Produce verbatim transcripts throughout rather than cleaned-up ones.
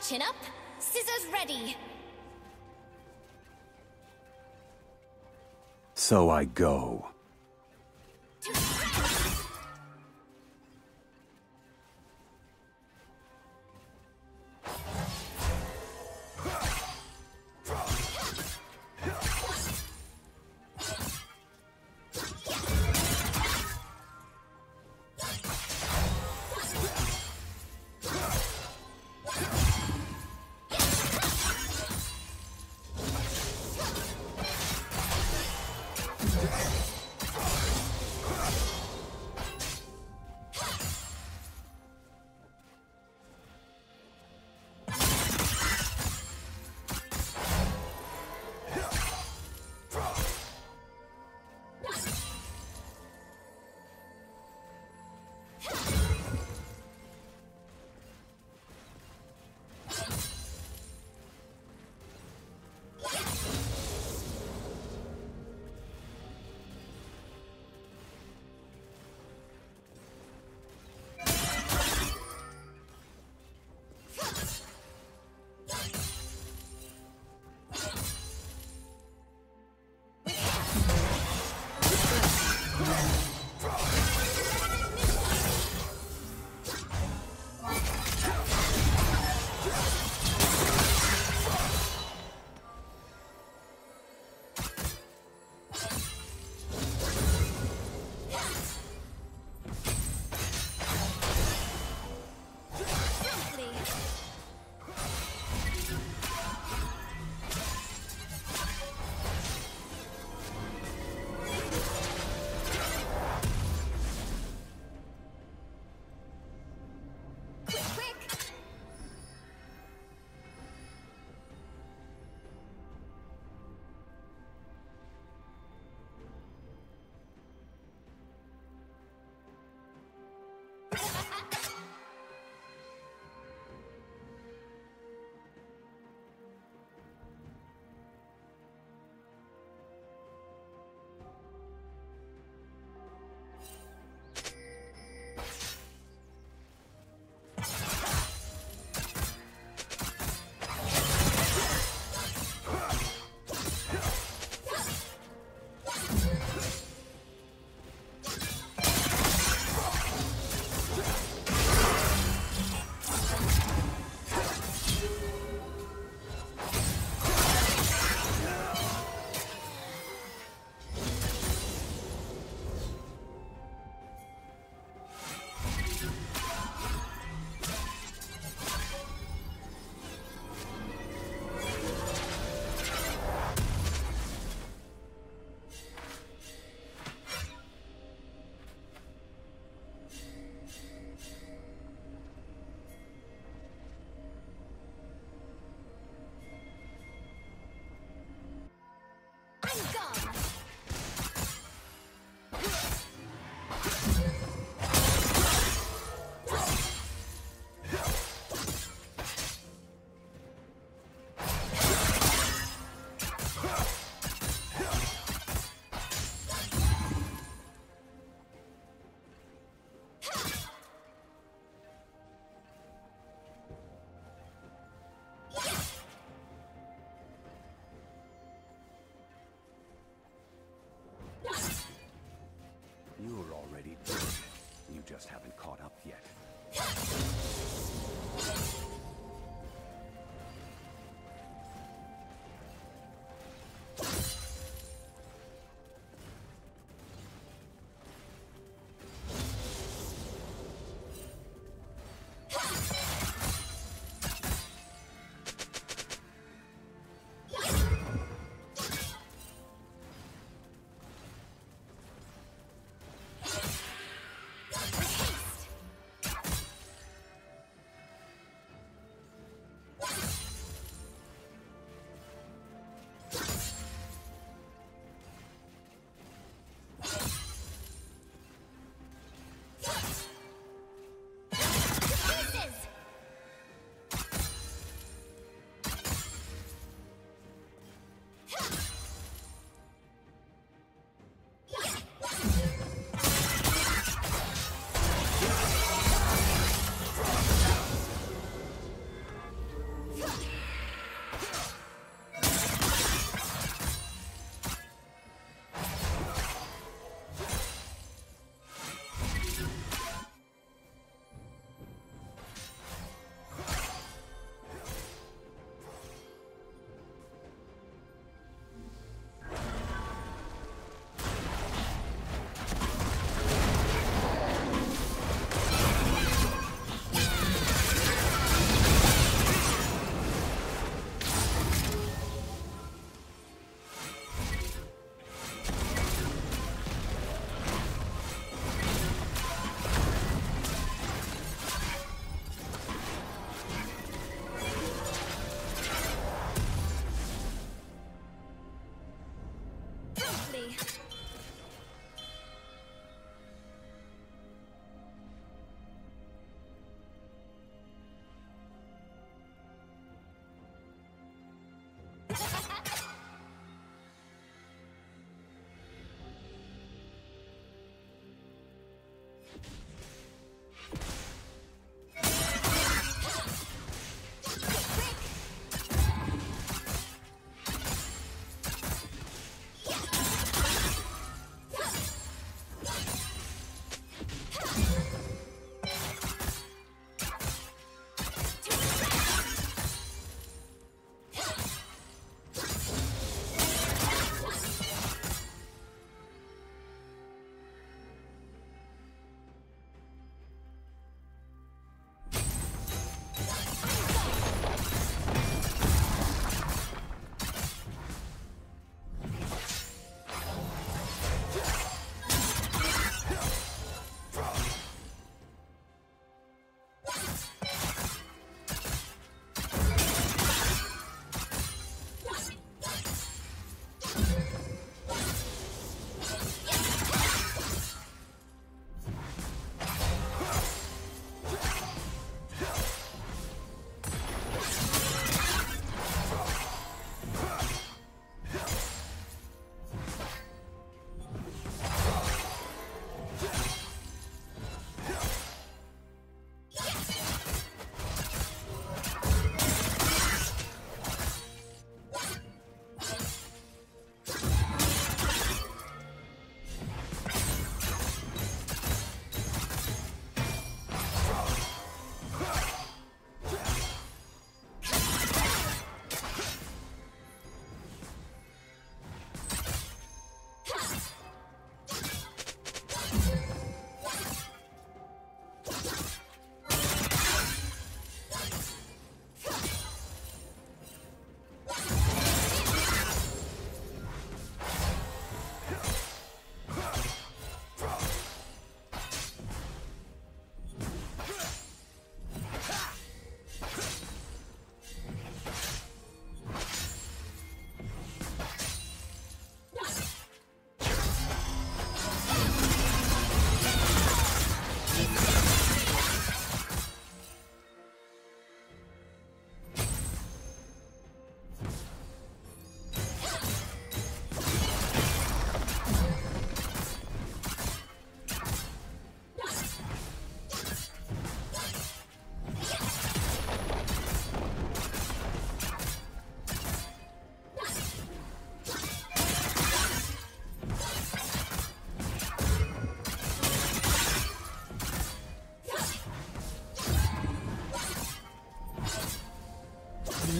Chin up, scissors ready. So I go. You're already dead. You just haven't caught up yet.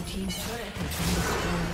Blue team's turret has been destroyed.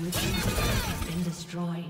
Your team's turret has been destroyed. Blue team's turret has been destroyed.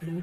Blue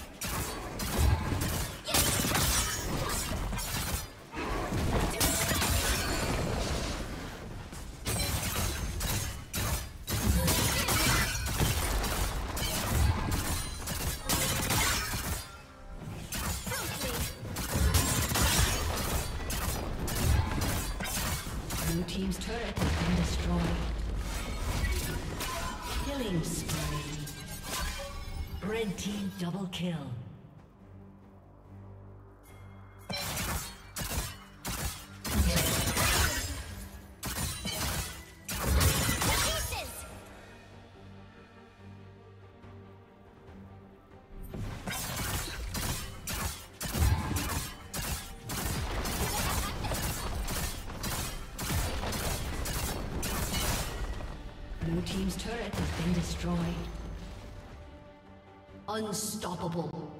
Double kill. Blue team's turret has been destroyed. Unstoppable.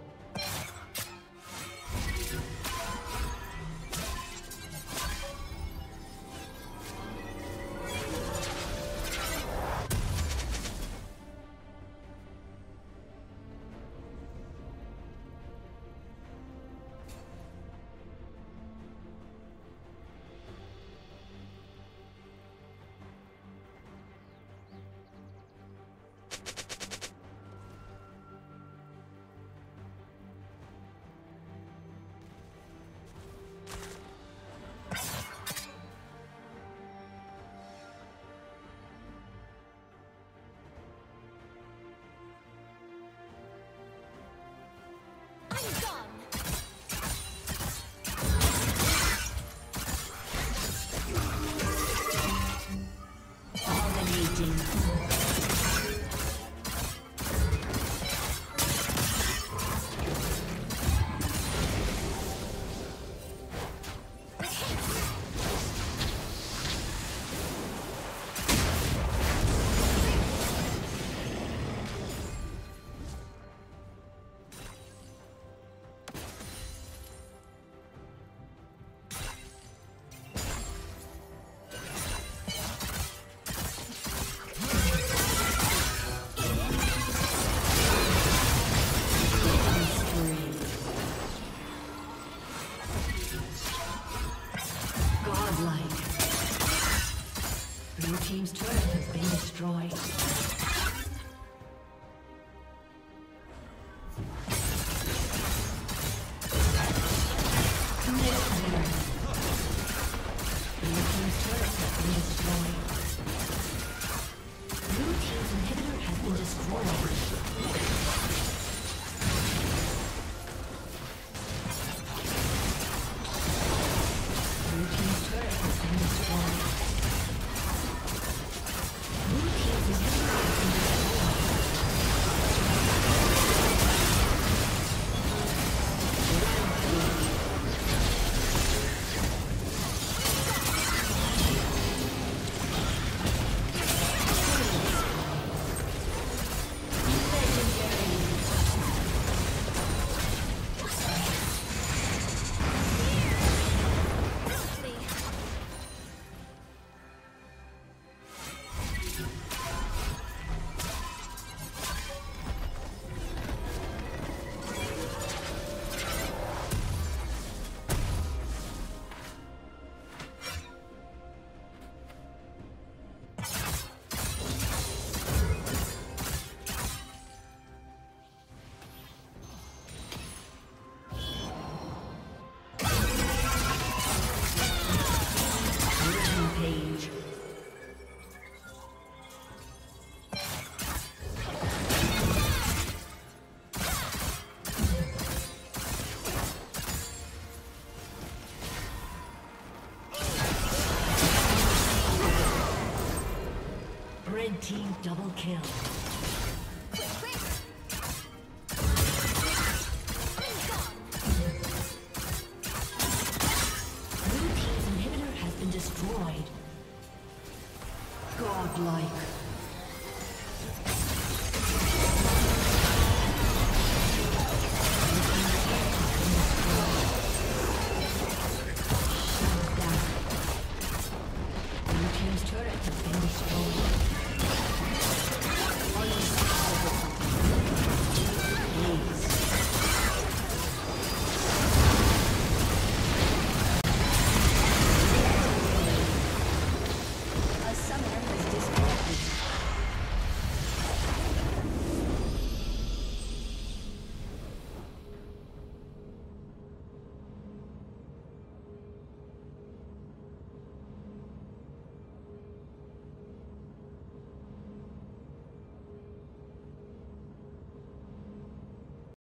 Team double kill. Blue team's inhibitor has been destroyed. Godlike.